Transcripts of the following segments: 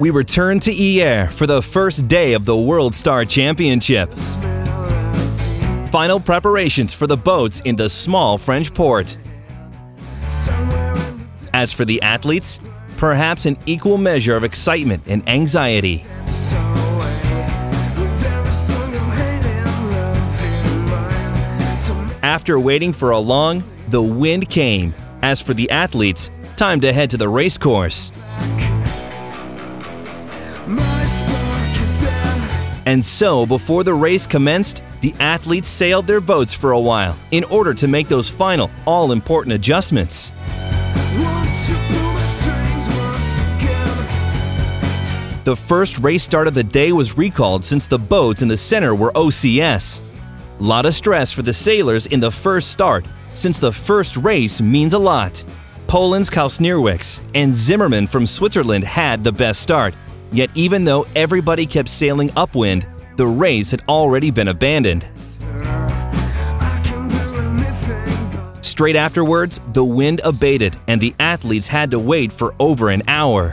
We return to Ierre for the first day of the World Star Championship. Final preparations for the boats in the small French port. As for the athletes, perhaps an equal measure of excitement and anxiety. After waiting for a long, the wind came. As for the athletes, time to head to the race course. And so, before the race commenced, the athletes sailed their boats for a while in order to make those final, all-important adjustments. The first race start of the day was recalled since the boats in the center were OCS. A lot of stress for the sailors in the first start, since the first race means a lot. Poland's Kuśnierewicz and Zimmermann from Switzerland had the best start, yet even though everybody kept sailing upwind, the race had already been abandoned. Straight afterwards, the wind abated and the athletes had to wait for over an hour.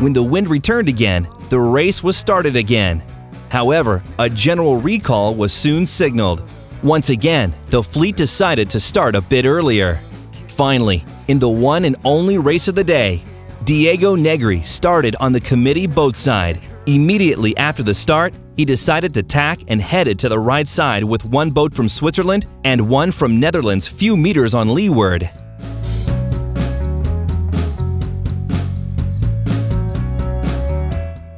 When the wind returned again, the race was started again. However, a general recall was soon signaled. Once again, the fleet decided to start a bit earlier. Finally, in the one and only race of the day, Diego Negri started on the committee boat side. Immediately after the start, he decided to tack and headed to the right side with one boat from Switzerland and one from Netherlands few meters on leeward.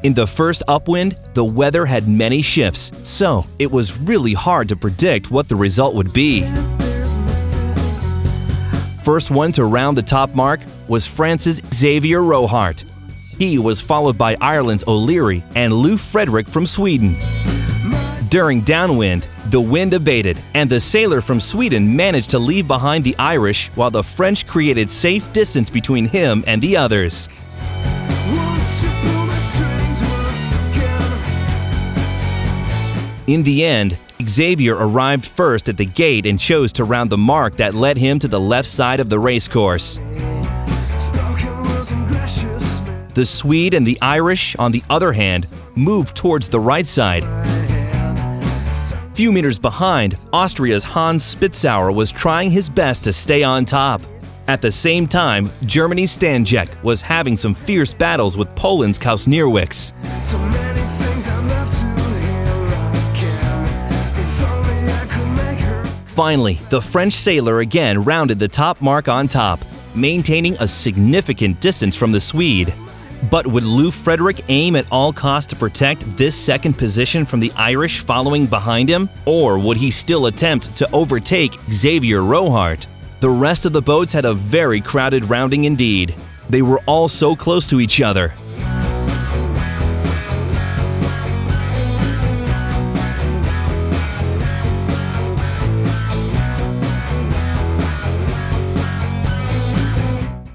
In the first upwind, the weather had many shifts, so it was really hard to predict what the result would be. First one to round the top mark was France's Xavier Rohart. He was followed by Ireland's O'Leary and Lou Frederick from Sweden. During downwind, the wind abated, and the sailor from Sweden managed to leave behind the Irish while the French created safe distance between him and the others. In the end, Xavier arrived first at the gate and chose to round the mark that led him to the left side of the race course. The Swede and the Irish, on the other hand, moved towards the right side. Few meters behind, Austria's Hans Spitzauer was trying his best to stay on top. At the same time, Germany's Stanjek was having some fierce battles with Poland's Kuśnierewicz. Finally, the French sailor again rounded the top mark on top, maintaining a significant distance from the Swede. But would Lou Frederick aim at all costs to protect this second position from the Irish following behind him? Or would he still attempt to overtake Xavier Rohart? The rest of the boats had a very crowded rounding indeed. They were all so close to each other.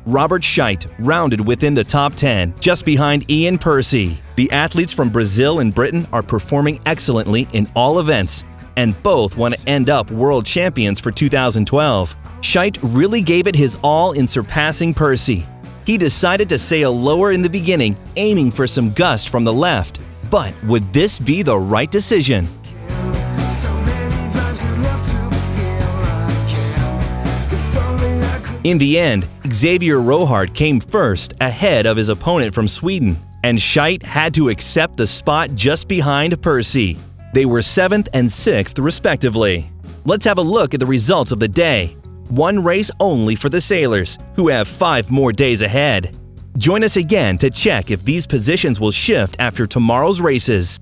Robert Scheidt rounded within the top 10, just behind Ian Percy. The athletes from Brazil and Britain are performing excellently in all events, and both want to end up world champions for 2012. Scheidt really gave it his all in surpassing Percy. He decided to sail lower in the beginning, aiming for some gust from the left. But would this be the right decision? In the end, Xavier Rohart came first ahead of his opponent from Sweden, and Scheidt had to accept the spot just behind Percy. They were 7th and 6th respectively. Let's have a look at the results of the day. One race only for the sailors, who have 5 more days ahead. Join us again to check if these positions will shift after tomorrow's races.